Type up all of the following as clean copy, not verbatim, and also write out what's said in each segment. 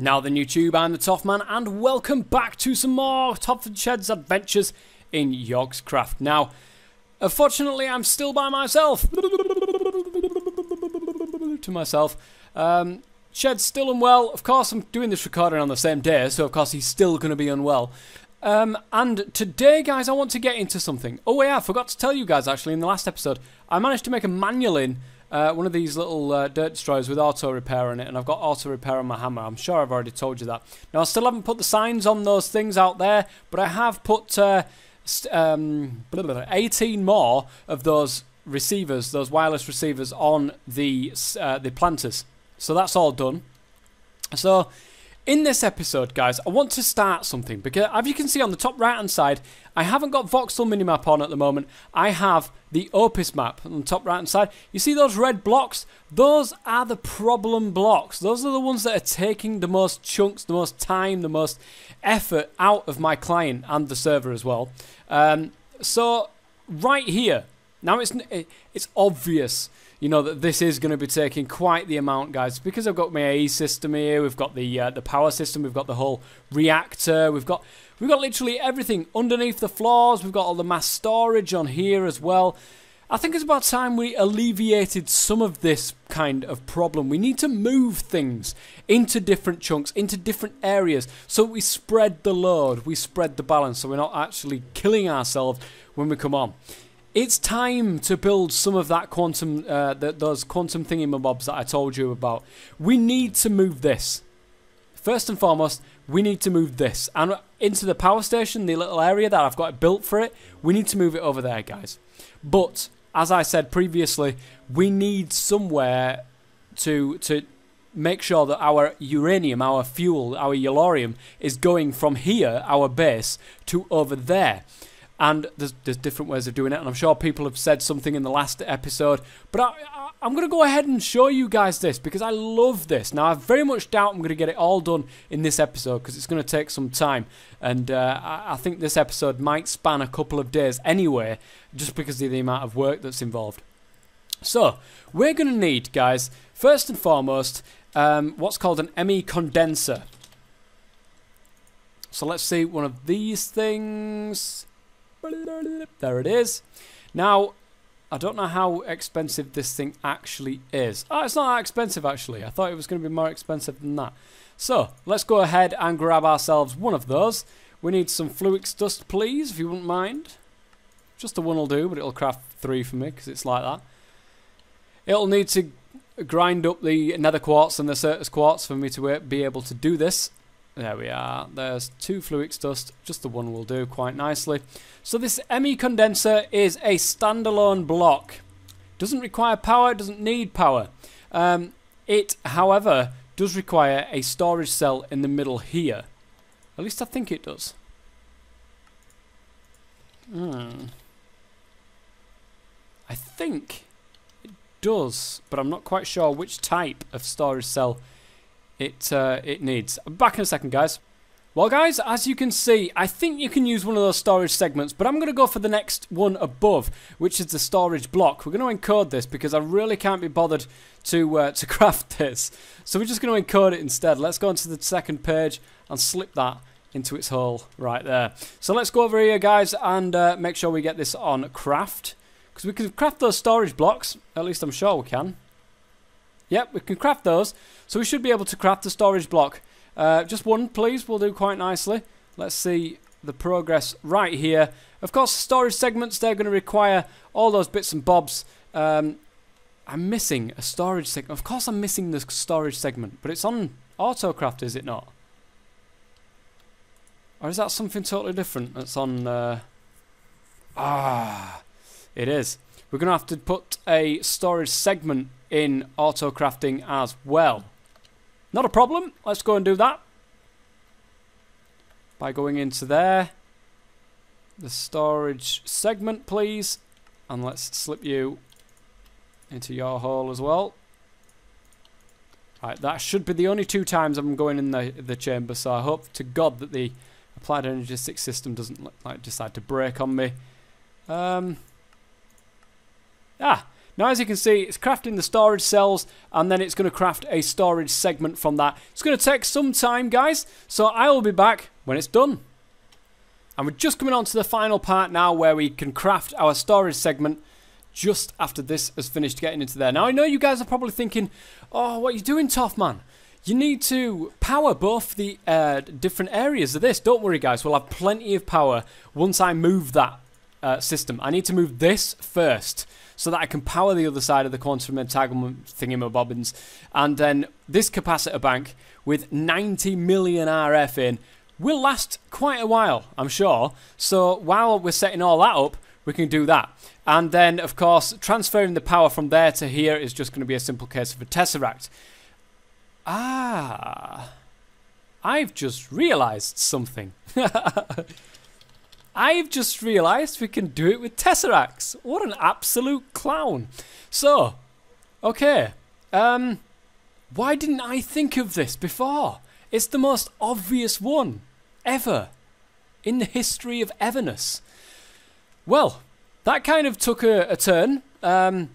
Now then YouTube, I'm the Toffman and welcome back to some more Toffman Shed's adventures in YogsCraft. Now, unfortunately I'm still by myself. To myself. Shed's still unwell. Of course I'm doing this recording on the same day, so of course he's still going to be unwell. And today guys I want to get into something. Oh yeah, I forgot to tell you guys actually in the last episode. I managed to make a manual in one of these little dirt destroyers with auto repair on it, and I've got auto repair on my hammer. I'm sure I've already told you that. Now I still haven't put the signs on those things out there, but I have put 18 more of those receivers, those wireless receivers, on the planters. So that's all done. So in this episode, guys, I want to start something because, as you can see on the top right-hand side, I haven't got Voxel minimap on at the moment. I have the Opus map on the top right-hand side. You see those red blocks? Those are the problem blocks. Those are the ones that are taking the most chunks, the most time, the most effort out of my client and the server as well. So right here, now it's obvious, you know, that this is going to be taking quite the amount, guys, because I've got my AE system here, we've got the power system, we've got the whole reactor, we've got literally everything underneath the floors, we've got all the mass storage on here as well. I think it's about time we alleviated some of this kind of problem. We need to move things into different chunks, into different areas, so we spread the load, we spread the balance, so we're not actually killing ourselves when we come on. It's time to build some of that quantum, those quantum thingamabobs that I told you about. We need to move this. First and foremost, we need to move this. And into the power station, the little area that I've got built for it, we need to move it over there, guys. But, as I said previously, we need somewhere to make sure that our uranium, our fuel, our Yellorium is going from here, our base, to over there. And there's different ways of doing it, and I'm sure people have said something in the last episode. But I'm going to go ahead and show you guys this, because I love this. Now, I very much doubt I'm going to get it all done in this episode, because it's going to take some time. And I think this episode might span a couple of days anyway, just because of the amount of work that's involved. So, we're going to need, guys, first and foremost, what's called an ME condenser. So, let's see, one of these things. There it is. Now, I don't know how expensive this thing actually is. Oh, it's not that expensive, actually. I thought it was going to be more expensive than that. So, let's go ahead and grab ourselves one of those. We need some Fluix dust, please, if you wouldn't mind. Just the one will do, but it'll craft 3 for me, because it's like that. It'll need to grind up the nether quartz and the Certus quartz for me to be able to do this. There we are. There's 2 Fluix dust. Just the one will do quite nicely. So this ME condenser is a standalone block. Doesn't require power. Doesn't need power. It, however, does require a storage cell in the middle here. At least I think it does. I think it does, but I'm not quite sure which type of storage cell it needs. I'm back in a second, guys. Well, guys, as you can see, I think you can use one of those storage segments, but I'm going to go for the next one above, which is the storage block. We're going to encode this because I really can't be bothered to craft this. So we're just going to encode it instead. Let's go onto the second page and slip that into its hole right there. So let's go over here, guys, and make sure we get this on craft, because we can craft those storage blocks. At least I'm sure we can. Yep, we can craft those, so we should be able to craft the storage block. Just one, please, will do quite nicely. Let's see the progress right here. Of course, storage segments, they're going to require all those bits and bobs. I'm missing a storage segment. Of course I'm missing the storage segment, but it's on AutoCraft, is it not? Or is that something totally different? That's on... it is. We're going to have to put a storage segment in auto crafting as well. Not a problem. Let's go and do that by going into there, the storage segment, please, and let's slip you into your hole as well. Right, that should be the only 2 times I'm going in the chamber, so I hope to God that the applied energetics system doesn't decide to break on me. Now, as you can see, it's crafting the storage cells, and then it's going to craft a storage segment from that. It's going to take some time, guys, so I will be back when it's done. And we're just coming on to the final part now, where we can craft our storage segment just after this has finished getting into there. Now, I know you guys are probably thinking, oh, what are you doing, Toffman? You need to power both the different areas of this. Don't worry, guys. We'll have plenty of power once I move that system. I need to move this first so that I can power the other side of the quantum entanglement thingamabobbins. And then this capacitor bank with 90 million RF in will last quite a while, I'm sure. So while we're setting all that up, we can do that. And then, of course, transferring the power from there to here is just going to be a simple case of a tesseract. Ah, I've just realized something. I've just realized we can do it with tesseracts. What an absolute clown. So, okay. Why didn't I think of this before? It's the most obvious one ever in the history of everness. Well, that kind of took a turn, and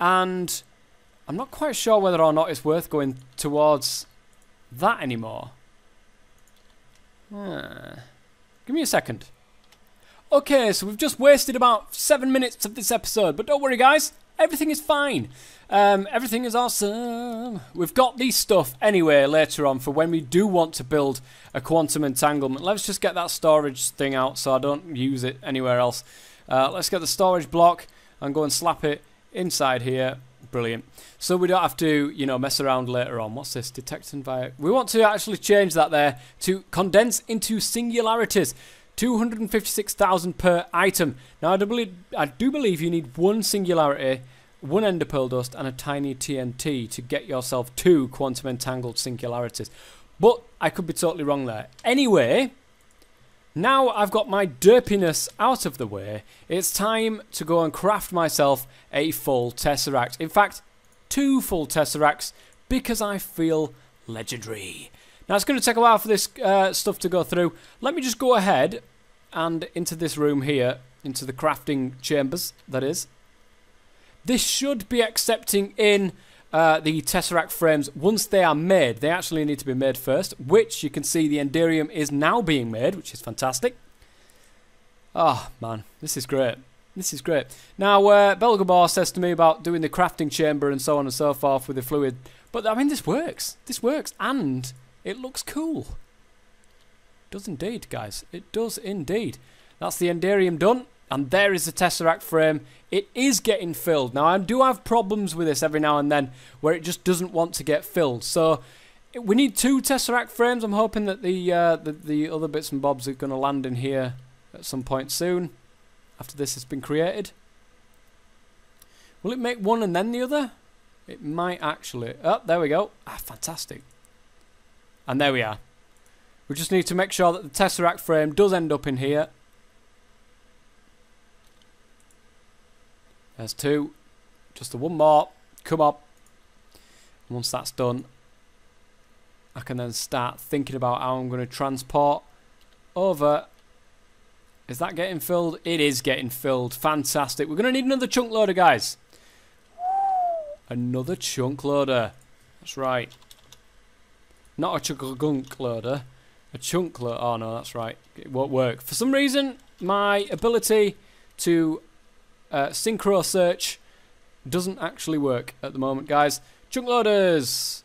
I'm not quite sure whether or not it's worth going towards that anymore. Give me a second. Okay, so we've just wasted about 7 minutes of this episode, but don't worry, guys. Everything is fine. Everything is awesome. We've got these stuff anyway later on for when we do want to build a quantum entanglement. Let's just get that storage thing out so I don't use it anywhere else. Let's get the storage block and go and slap it inside here. Brilliant. So we don't have to, you know, mess around later on. What's this? Detect and bio. We want to actually change that there to condense into singularities. 256,000 per item. Now, I do believe you need one singularity, one ender pearl dust, and a tiny TNT to get yourself 2 quantum entangled singularities. But I could be totally wrong there. Anyway, now I've got my derpiness out of the way, it's time to go and craft myself a full tesseract. In fact, 2 full tesseracts, because I feel legendary. Now, it's going to take a while for this stuff to go through. Let me just go ahead and into this room here, into the crafting chambers, that is. This should be accepting in the tesseract frames once they are made. They actually need to be made first, which you can see the Enderium is now being made, which is fantastic. Oh man, this is great. This is great. Now, Belgobar says to me about doing the crafting chamber and so on and so forth with the fluid, but I mean, this works. This works, and it looks cool. It does indeed, guys. It does indeed. That's the Enderium done. And there is the tesseract frame. It is getting filled. Now, I do have problems with this every now and then where it just doesn't want to get filled. So, we need 2 tesseract frames. I'm hoping that the other bits and bobs are going to land in here at some point soon after this has been created. Will it make one and then the other? It might actually. Oh, there we go. Ah, fantastic. And there we are. We just need to make sure that the tesseract frame does end up in here. There's 2. Just the 1 more. Come up. And once that's done, I can then start thinking about how I'm going to transport over. Is that getting filled? It is getting filled. Fantastic. We're going to need another chunk loader, guys. Another chunk loader. That's right. Not a chunk loader. A chunk loader. Oh, no, that's right. It won't work. For some reason, my ability to synchro search doesn't actually work at the moment, guys. Chunk loaders.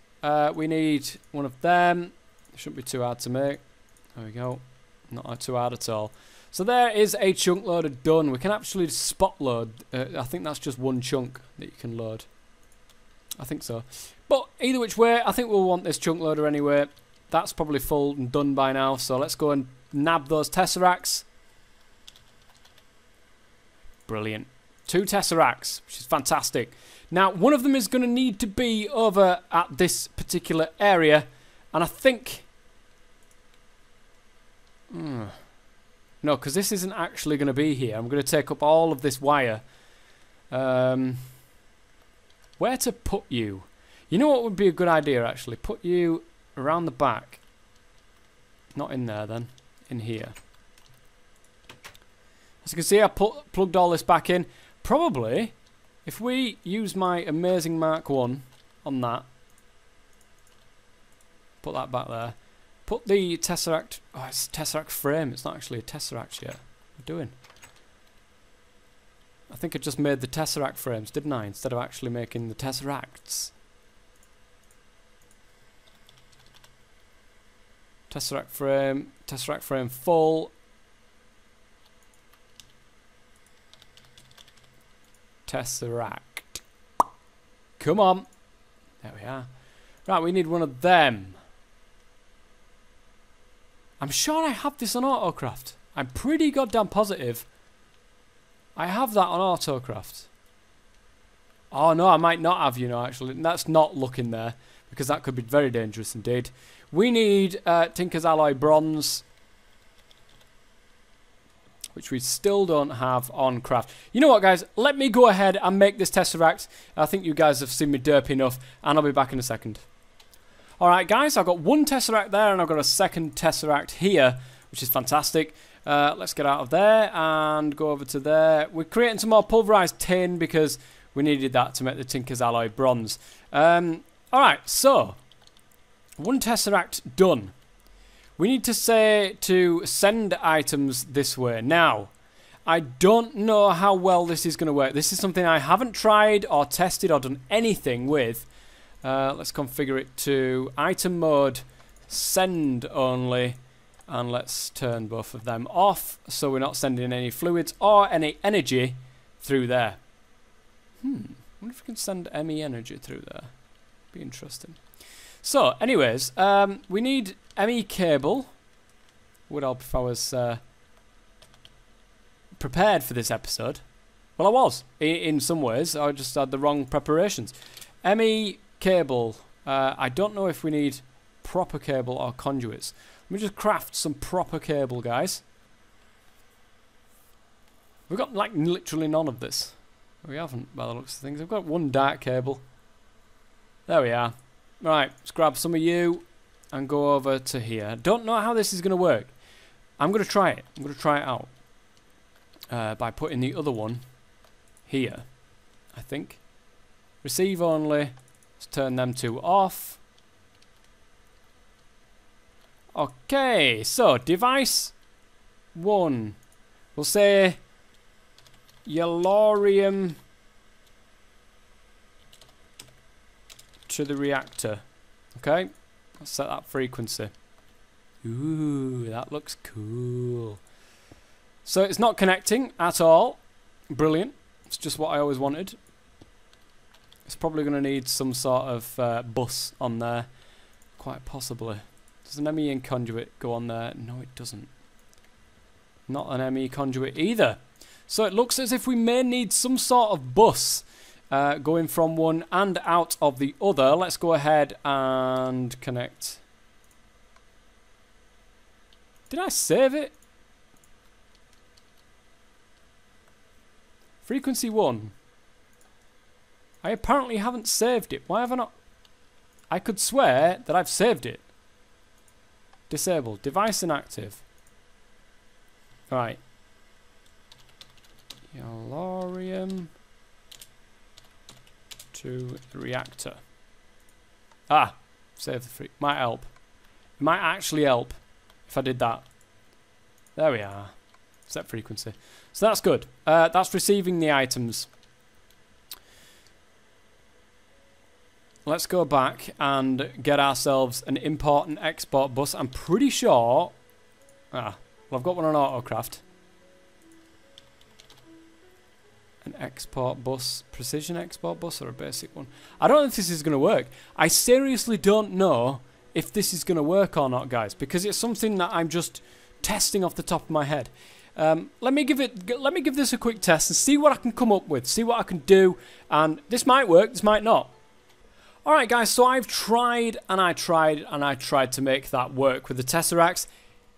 We need one of them. Shouldn't be too hard to make. There we go. Not too hard at all. So there is a chunk loader done. We can actually spot load. I think that's just 1 chunk that you can load. I think so. But either which way, I think we'll want this chunk loader anyway. That's probably full and done by now. So let's go and nab those tesseracts. Brilliant. 2 tesseracts, which is fantastic. Now, one of them is going to need to be over at this particular area, and I think no, because this isn't actually going to be here. I'm going to take up all of this wire. Where to put you? You know what would be a good idea, actually? Put you around the back. Not in there, then. In here. As you can see, I plugged all this back in. Probably If we use my amazing Mark 1 on that, put that back there, put the Tesseract, oh, it's Tesseract frame, it's not actually a Tesseract yet. What are we doing? I think I just made the Tesseract frames, didn't I? Instead of actually making the Tesseracts. Tesseract frame full. Tesseract. Come on. There we are. Right, we need one of them. I'm sure I have this on AutoCraft. I'm pretty goddamn positive I have that on AutoCraft. Oh no, I might not have, you know, actually. That's not looking there, because that could be very dangerous indeed. We need Tinker's Alloy Bronze, which we still don't have on craft. You know what, guys? Let me go ahead and make this Tesseract. I think you guys have seen me derp enough, and I'll be back in a second. Alright, guys, I've got one Tesseract there, and I've got a second Tesseract here, which is fantastic. Let's get out of there and go over to there. We're creating some more pulverized tin because we needed that to make the Tinker's Alloy Bronze. Alright, so one Tesseract done. We need to say to send items this way. Now, I don't know how well this is going to work. This is something I haven't tried or tested or done anything with. Let's configure it to item mode, send only. And let's turn both of them off so we're not sending any fluids or any energy through there. I wonder if we can send ME energy through there. Be interesting. So, anyways, we need ME cable. Would help if I was prepared for this episode. Well, I was, in some ways. I just had the wrong preparations. ME cable. I don't know if we need proper cable or conduits. Let me just craft some proper cable, guys. We've got, like, literally none of this. We haven't, by the looks of things. I've got one dark cable. There we are. Right, let's grab some of you and go over to here. Don't know how this is going to work. I'm going to try it. I'm going to try it out by putting the other one here, I think. Receive only. Let's turn them two off. Okay, so device one. We'll say Yellorium to the reactor. Okay, let's set that frequency. Ooh, that looks cool. So it's not connecting at all. Brilliant. It's just what I always wanted. It's probably going to need some sort of bus on there, quite possibly. Does an ME conduit go on there? No, it doesn't. Not an ME conduit either. So it looks as if we may need some sort of bus going from one and out of the other. Let's go ahead and connect. Did I save it? Frequency 1. I apparently haven't saved it. Why have I not? I could swear that I've saved it. Disabled. Device inactive. Alright. Yellorium to the reactor. Ah, save the freak. Might help. It might actually help if I did that. There we are. Set frequency. So that's good. That's receiving the items. Let's go back and get ourselves an import and export bus. I'm pretty sure. Ah, well, I've got one on AutoCraft. An export bus, precision export bus, or a basic one. I don't know if this is going to work. I seriously don't know if this is going to work or not, guys, because it's something that I'm just testing off the top of my head. Let me give this a quick test and see what I can come up with, see what I can do, and this might work, this might not. All right, guys. So I've tried and I tried and I tried to make that work with the Tesseracts.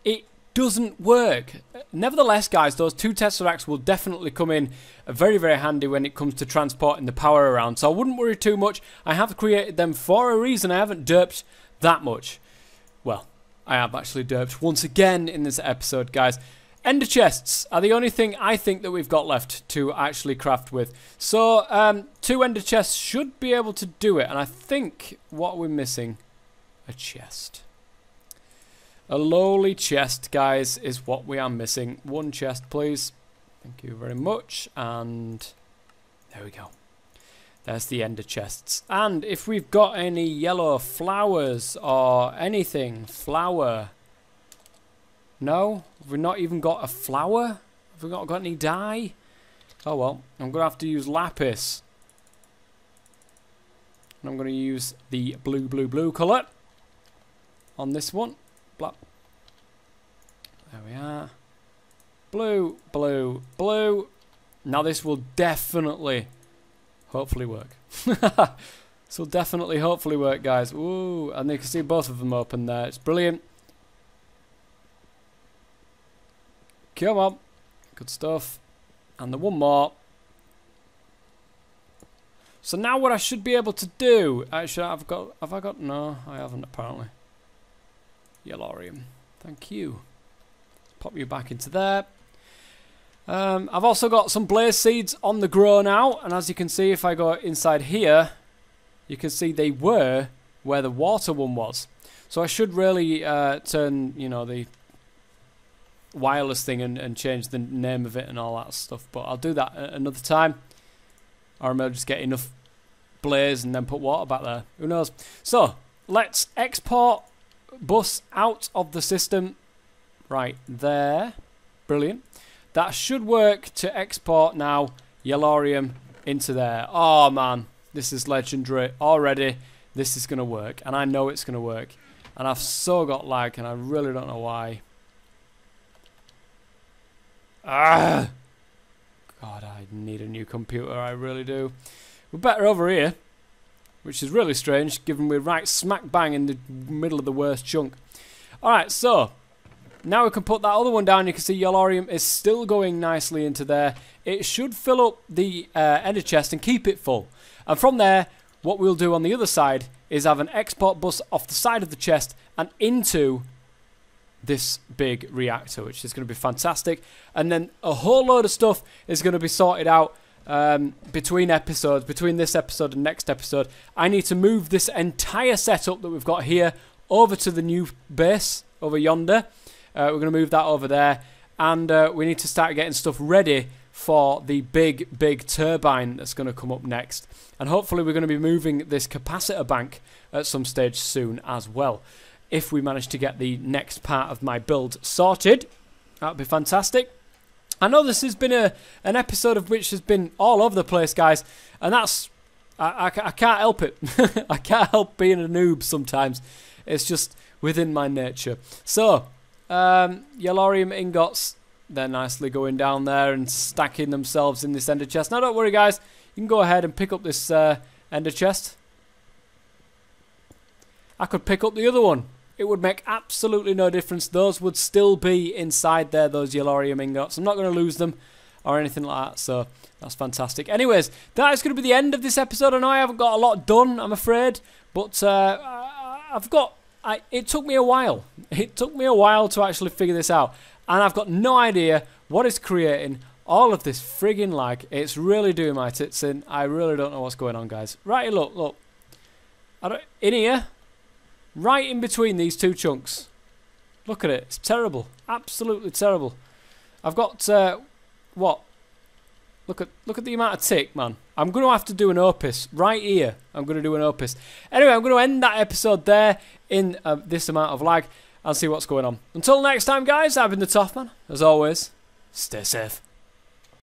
It doesn't work. Nevertheless, guys, those two Tesseracts will definitely come in very, very handy when it comes to transporting the power around. So I wouldn't worry too much. I have created them for a reason. I haven't derped that much. Well, I have actually derped once again in this episode, guys. Ender chests are the only thing I think that we've got left to actually craft with. So, 2 ender chests should be able to do it. And I think, what we're missing? A chest. A lowly chest, guys, is what we are missing. 1 chest, please. Thank you very much. And there we go. There's the ender chests. And if we've got any yellow flowers or anything, flower... No? Have we not even got a flower? Have we not got any dye? Oh well, I'm going to have to use lapis. And I'm going to use the blue colour on this one. Black. There we are. Blue. Now this will definitely, hopefully work. This will definitely, hopefully work, guys. Ooh, and you can see both of them open there. It's brilliant. Come on. Good stuff. And the one more. So now what I should be able to do... Actually, I've got... Have I got... No, I haven't, apparently. Yellorium. Thank you. Pop you back into there. I've also got some blaze seeds on the grow now. And as you can see, if I go inside here, you can see they were where the water one was. So I should really turn, you know, the... wireless thing and change the name of it and all that stuff, but I'll do that another time. Or I may just get enough blaze and then put water back there. Who knows? So let's export bus out of the system right there. Brilliant. That should work to export now Yellorium into there. Oh man, this is legendary already. This is gonna work, and I know it's gonna work. And I've so got lag and I really don't know why. Ah, God, I need a new computer, I really do. We're better over here, which is really strange, given we're right smack bang in the middle of the worst chunk. Alright, so, now we can put that other one down. You can see Yellorium is still going nicely into there. It should fill up the ender chest and keep it full. And from there, what we'll do on the other side is have an export bus off the side of the chest and into... this big reactor, which is going to be fantastic. And then a whole load of stuff is going to be sorted out between episodes, between this episode and next episode. I need to move this entire setup that we've got here over to the new base over yonder. We're going to move that over there, and we need to start getting stuff ready for the big turbine that's going to come up next. And hopefully we're going to be moving this capacitor bank at some stage soon as well. If we manage to get the next part of my build sorted, that would be fantastic. I know this has been an episode of which has been all over the place, guys. And that's... I can't help it. I can't help being a noob sometimes. It's just within my nature. So, Yellorium ingots, they're nicely going down there and stacking themselves in this ender chest. Now, don't worry, guys. You can go ahead and pick up this ender chest. I could pick up the other one. It would make absolutely no difference. Those would still be inside there, those Yellorium ingots. I'm not going to lose them or anything like that, so that's fantastic. Anyways, that is going to be the end of this episode. I know I haven't got a lot done, I'm afraid, but it took me a while. It took me a while to actually figure this out, and I've got no idea what is creating all of this friggin' lag. It's really doing my tits in. I really don't know what's going on, guys. Right, look. In here... right in between these two chunks. Look at it. It's terrible. Absolutely terrible. I've got, what? Look at the amount of tick, man. I'm going to have to do an opus. Right here, I'm going to do an opus. Anyway, I'm going to end that episode there in this amount of lag and see what's going on. Until next time, guys, I've been the Toffman. As always, stay safe.